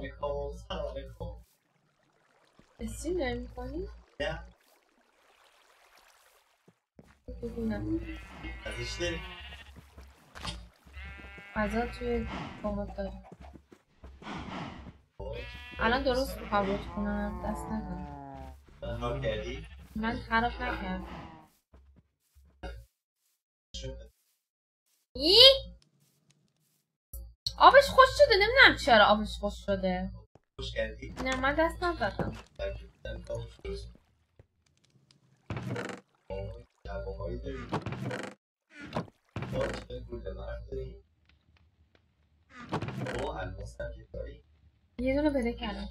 I don't like holes. It's too damn funny. Yeah. Hadi işlerim. Fazla توی کمک دارم. الان درست کابوت کنم دست نکن. ها کردی؟ من خراب نکردم. ای؟ آبش خوش شده نمیدونم چرا آبش خوش شده. خوش کردی؟ نه من دست نزدم. یه دونه پیدا کردم.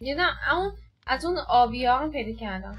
یه دونه اون از اون آبی ها هم پیدا کردم.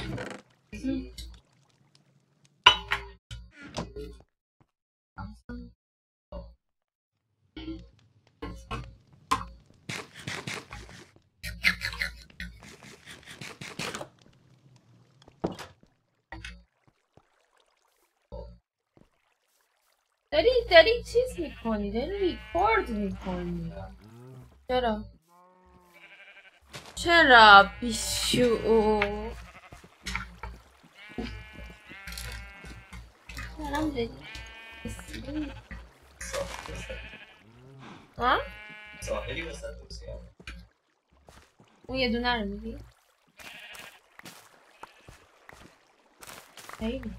داری چیز میکنی؟ داری ریکورد میکنی؟ چرا؟ چرا بیشعور؟ سلام دادی ها؟ ساحلی وسط روسیه اون یه دونه رو میگی؟ خیلی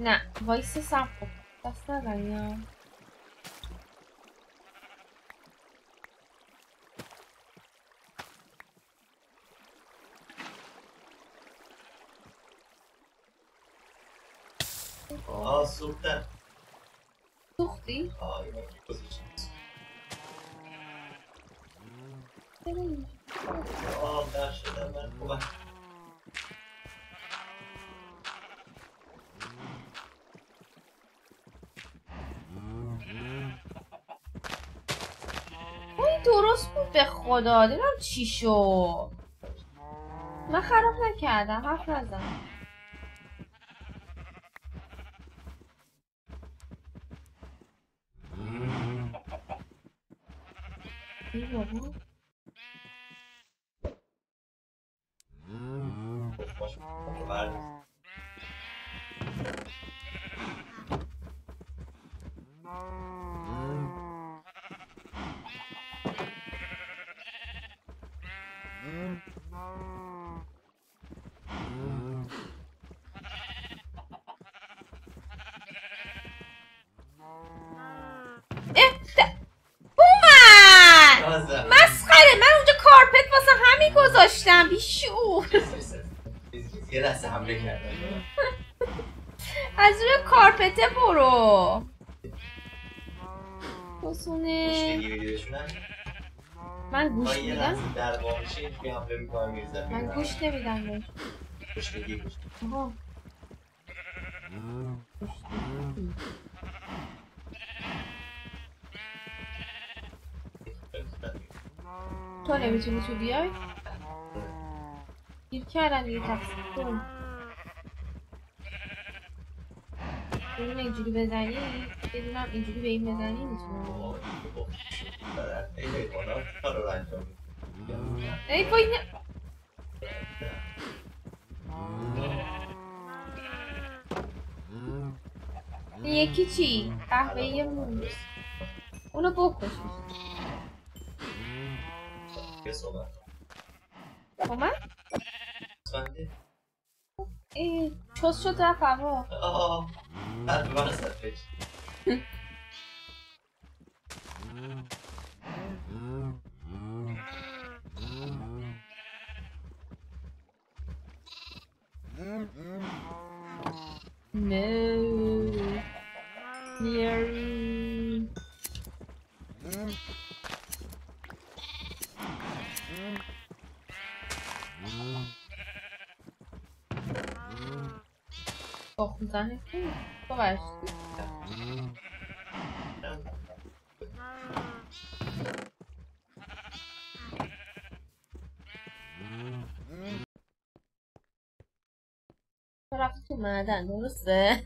نه وایس سم خوب دست ندن یا آه سوختن سوختی؟ آه این باید بزرشن آه در شدم من خوبه درست بود به خدا دیدم چی شد من خراب نکردم حرف نزن ای بابا گذاشتم بیشعور یه لحظه حمله کردم از روی کارپته برو بسونه گوش بگی ویدیوشونم من گوش میدم یه لحظه در واقعشه اینجوری حمله میکنم میرزم من گوش نمیدم بهش گوش بگی گوش آها گوش بگی تو نمیتونی تو بیای؟ گیر کردم دیگه تقسیم کن بدونم اینجوری بزنی بدونم اینجوری به این بزنی میتونم ای بای نه یکی چی؟ قهوه‌ای موز اونو بکش اومد؟ سنده؟ ای چوز شد رفت هوا آه هر من سرفش نه Corpo tá recuado pra baixo. Tô acostumada, nossa.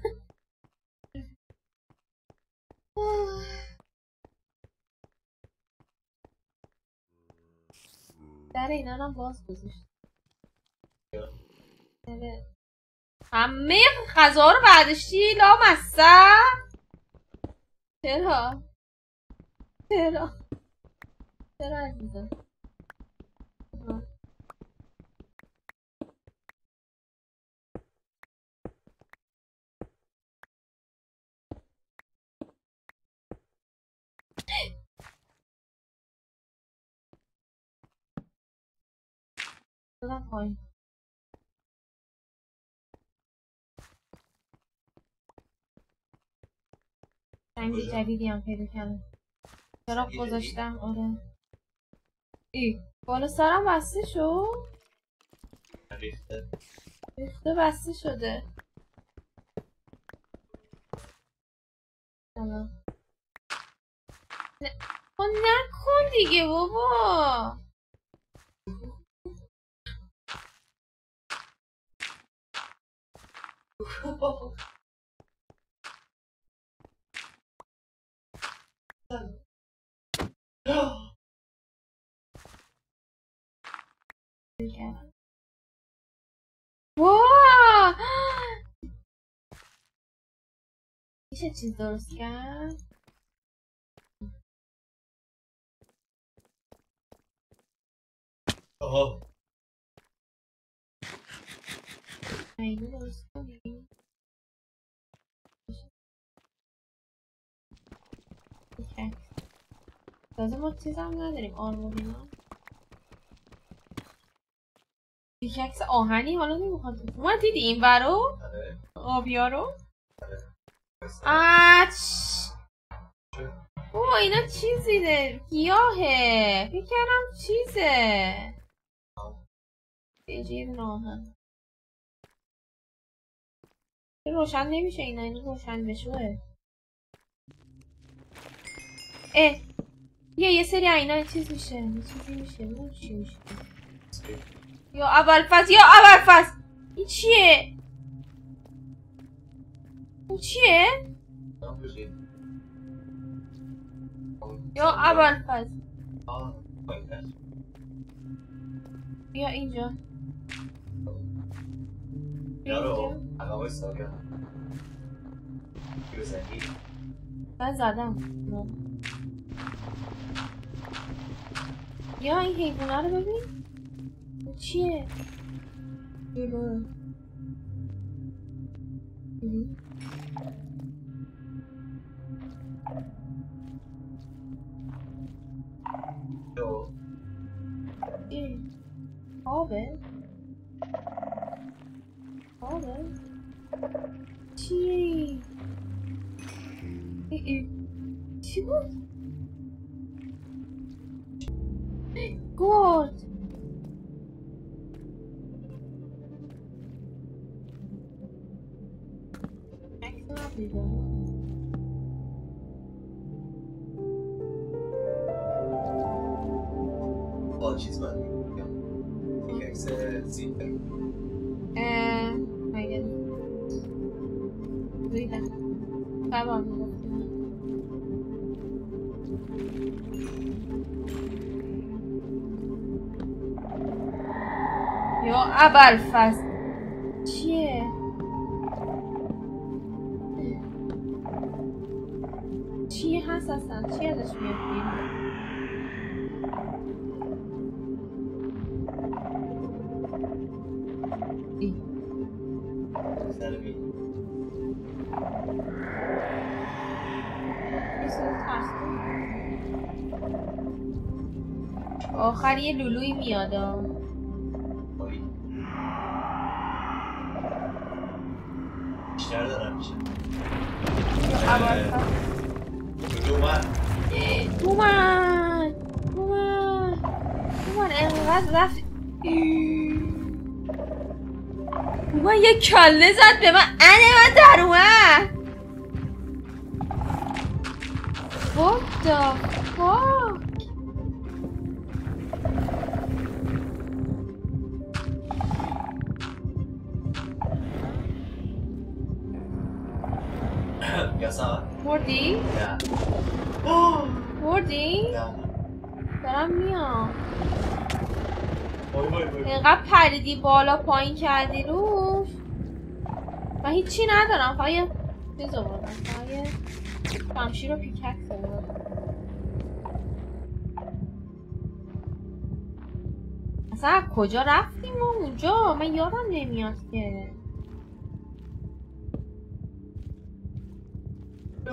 Pera aí, não gosto disso. عمیق غذا رو برداشتی لامصب چرا چرا چرا عزیزم دادم پایین سنگ جدیدی هم پیدا کردم چرا گذاشتم آره ای بالا سرم بسته شد ریخته بسته شده نکن دیگه بابا واه میشه چیز درست کرد اینو درست کنیم تازه ما چیز هم نداریم آرمونی هم پیککس آهنی حالا نمیخواد ما دیدی این برو آبیا رو آچ اوه اینا چیزیه گیاهه فکر کردم چیزه بیجیر آهن روشن نمیشه اینا این روشن بشه اه یه سری اینا چیز میشه چیزی میشه اون چی میشه یا ابوالفضل یا ابوالفضل این چیه؟ این چیه؟ یا ابوالفضل یا اینجا یارو علاوه ساگه من زدم یا این حیوانه رو ببین چیه؟ جلوه ای آبه؟ آبه؟ چی؟ ای چی بود؟ گرد چیز باید میگم یک اکس زیده مگه زیده قبا میگفتیم یا ابوالفضل چیه؟ چیه هست اصلا؟ چی ازش میگفتیم؟ آخر یه لولوی میاد بیشتر دارم میشه دومن انقدر رفت بابا یه کله زد به من انه من در اومد. What the fuck? خوردی؟ نه خوردی؟ نه دارم میام. اینقدر پریدی بالا پایین کردی روف من هیچی ندارم فقط یه چیز آوردم فقط یه شمشیر و پیکک آوردم اصلا کجا رفتیم ما اونجا؟ من یادم نمیاد که به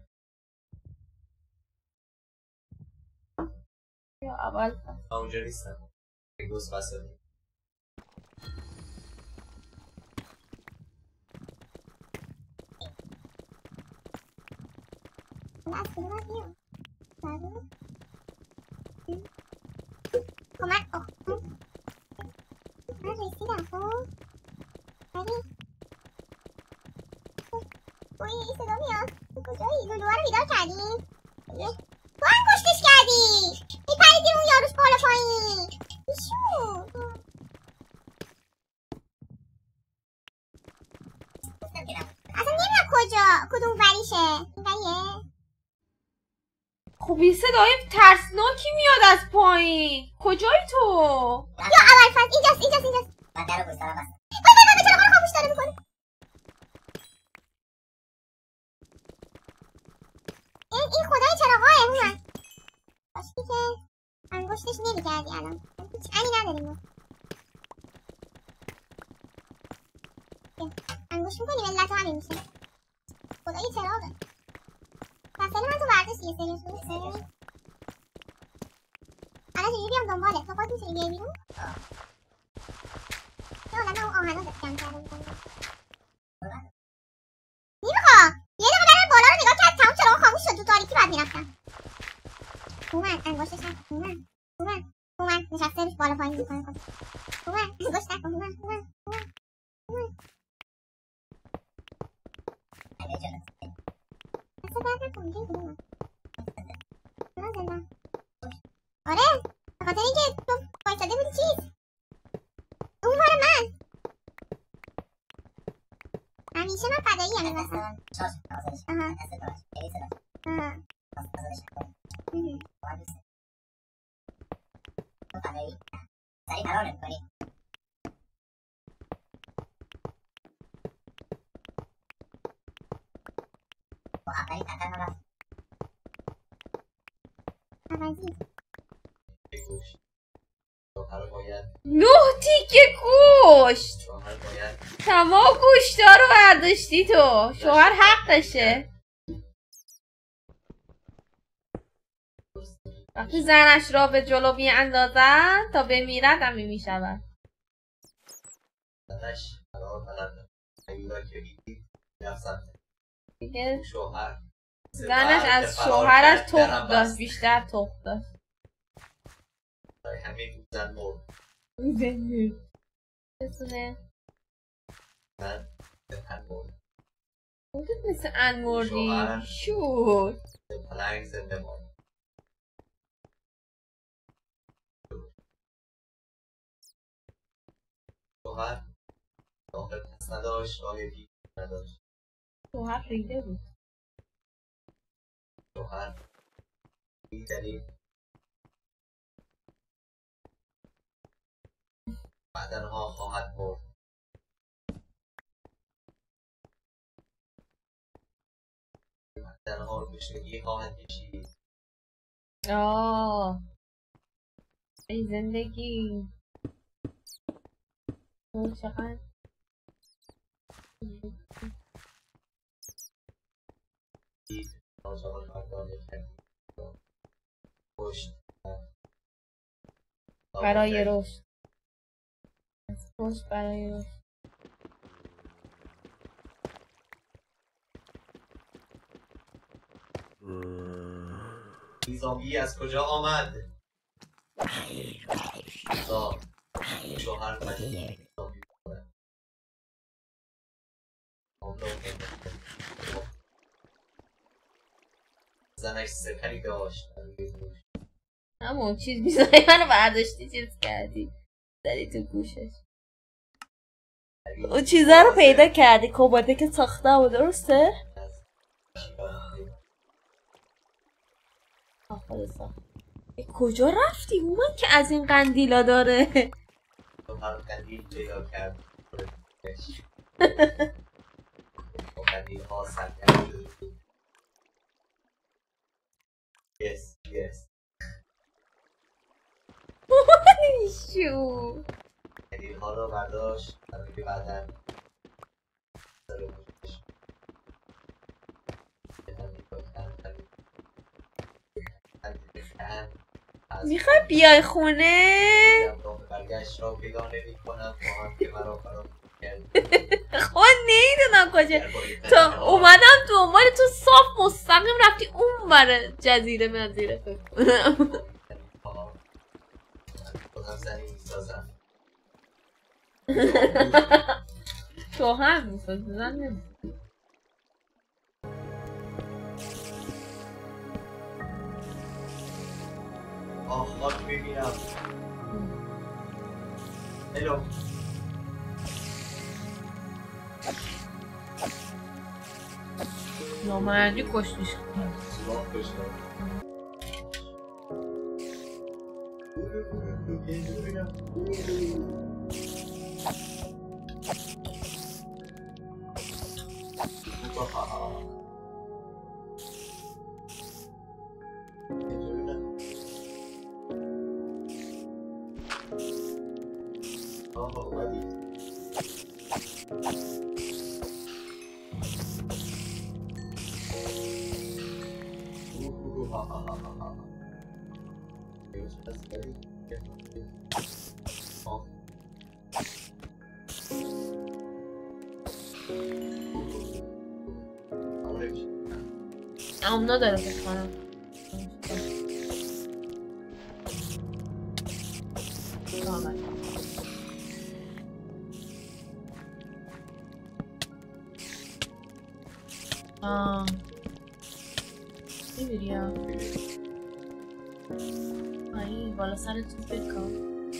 یا اول اونجا نیستم گوز فصلی Let's go with you. Come on. Oh. Let's see that phone. Ready? Wait, it's not here. Go to the door and get out. Yeah. Why was this guy? He paid you your school for it. Sure. اصلا نمیدونم کجا کدوم وریشه این وریه خب یه صدای ترسناکی میاد از پایین کجایی تو؟ یا اول فرد اینجاست اینجاست اینجاست من در رو بسترم بستم بای چرا من خاموش داره میکنه این خدای چراغاه هومن باشتی که انگشتش نمیکردی الان هیچ انی نداریم ما انگشت میکنی ملت همین میشه خدایی چراغه وسیله من تو برداشت یه سریش بود سریش الان چجوری بیام دنباله تا پاک میتونی بیای بیرون یه حالا من اون آهنا جمع کرده میکنم نیمخا یه دقیقه در بالا رو نگاه کرد تموم چراغ خاموش شد تو تاریکی باید میرفتم هومن انگشتش نکن هومن هومن هومن نشسته روش بالا پایین میکنه خود هومن انگشت نکن هومن هومن هومن هومن اصلا درد نکنم اینجایی بودم من زندم آره به خاطر اینکه تو بایستاده بودی چیز اون کار من همیشه من فدایی همین واسه شاش آزادش آها استدارش خیلی صداش آها آزادش نکنی باید دوست تو فدایی سریع فرار نمیکنی اولی تکر نرفت عوضی بکوش شوهر باید 9 تیکه کشت شوهر باید تمام گوشتا رو برداشتی تو شوهر حقشه وقتی زنش را به جلو میاندازند تا بمیرد هم میشود زنش الان بلنده ایولا که بیدید رفت شوهر زنش از شوهرش تخم داشت بیشتر تخم داشت همین زن مرد بسونه من زن مرد خودت مثل ان مردی شد پلنگ زنده مرد شوهر داخل پس نداشت آیدی نداشت شوهر ریده بود شوهر این دلیل بعدنها خواهد مرد بعدنها رو بشگی خواهد کشید آه ای زندگی اون چقدر also on another different post. Para heroes. Let's post para heroes. این زامبی از کجا آمد؟ زا شوهر مدید زامبی بودن زنش سپری داشت همون چیز میزایی منو برداشتی چیز کردی زدی تو گوشش اون چیزها رو پیدا کردی کماده که ساخته بود درسته؟ کجا رفتی؟ اون من که از این قندیلا داره قندیل پیدا کرد قندیل ها سرگردی یس یس شو قندیل ها رو برداشت قندیل بعدن میخوای بیای خونه؟ برگشت را پیدا نمی کنم با هم که مرا فرام کرد خب نیدونم کجا تا اومدم تو عنوان تو صاف مستقیم رفتی اون بر جزیره منظیره فکر کنم خودم زنی میسازم تو هم میسازم زن نمیسازم آه خاک ببینم هلو نامردی کشتیش کنم سلاح کشتم No داره فکر کنم آه میبیری هم آیی بالا سرتون فکر کن